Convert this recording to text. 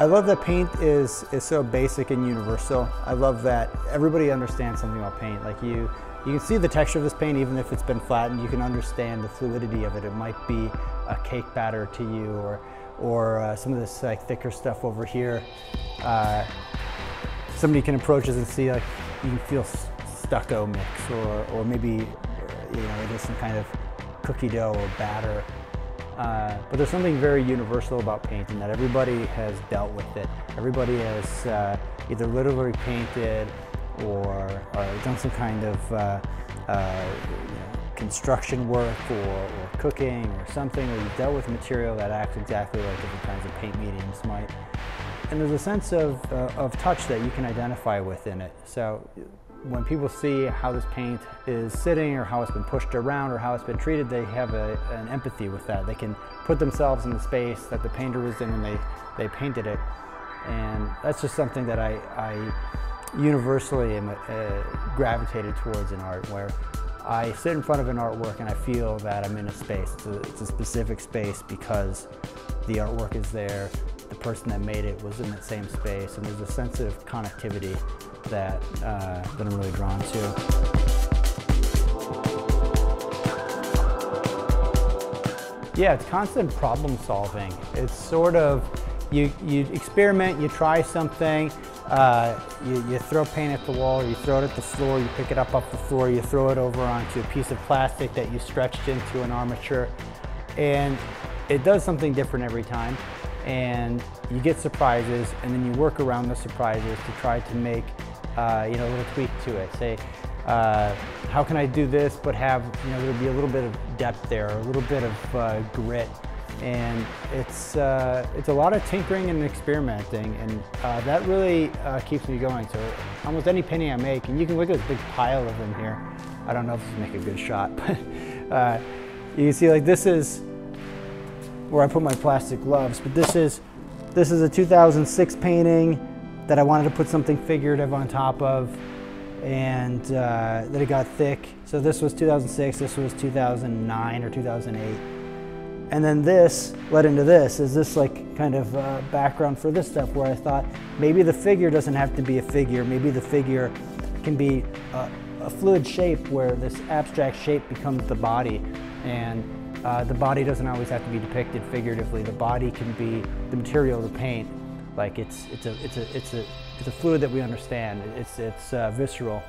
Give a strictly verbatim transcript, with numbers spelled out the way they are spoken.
I love that paint is, is so basic and universal. I love that everybody understands something about paint. Like you, you can see the texture of this paint even if it's been flattened. You can understand the fluidity of it. It might be a cake batter to you, or, or uh, some of this like thicker stuff over here. Uh, somebody can approach this and see, like, you can feel stucco mix, or, or maybe, you know, it is some kind of cookie dough or batter. Uh, but there's something very universal about painting, that everybody has dealt with it. Everybody has uh, either literally painted or, or done some kind of uh, uh, you know, construction work, or, or cooking or something, or you've dealt with material that acts exactly like different kinds of paint mediums might. And there's a sense of, uh, of touch that you can identify with in it. So when people see how this paint is sitting, or how it's been pushed around, or how it's been treated, they have a, an empathy with that. They can put themselves in the space that the painter was in when they, they painted it. And that's just something that I, I universally am uh, gravitated towards in art, where I sit in front of an artwork and I feel that I'm in a space. It's a, it's a specific space because the artwork is there, the person that made it was in that same space, and there's a sense of connectivity that, uh, that I'm really drawn to. Yeah, it's constant problem solving. It's sort of, you, you experiment, you try something, uh, you, you throw paint at the wall, you throw it at the floor, you pick it up off the floor, you throw it over onto a piece of plastic that you stretched into an armature, and it does something different every time. And you get surprises, and then you work around the surprises to try to make uh, you know, a little tweak to it. Say, uh, how can I do this but have, you know, there'll be a little bit of depth there, a little bit of uh, grit. And it's, uh, it's a lot of tinkering and experimenting, and uh, that really uh, keeps me going. So almost any painting I make, and you can look at this big pile of them here. I don't know if this will make a good shot, but uh, you can see, like, this is where I put my plastic gloves, but this is this is a two thousand six painting that I wanted to put something figurative on top of, and uh, then it got thick. So this was two thousand six, this was two thousand nine or two thousand eight. And then this led into this, is this like kind of uh, background for this stuff, where I thought maybe the figure doesn't have to be a figure, maybe the figure can be a, a fluid shape where this abstract shape becomes the body. And Uh, the body doesn't always have to be depicted figuratively. The body can be the material of the paint. Like it's it's a it's a it's a it's a fluid that we understand. It's it's uh, visceral.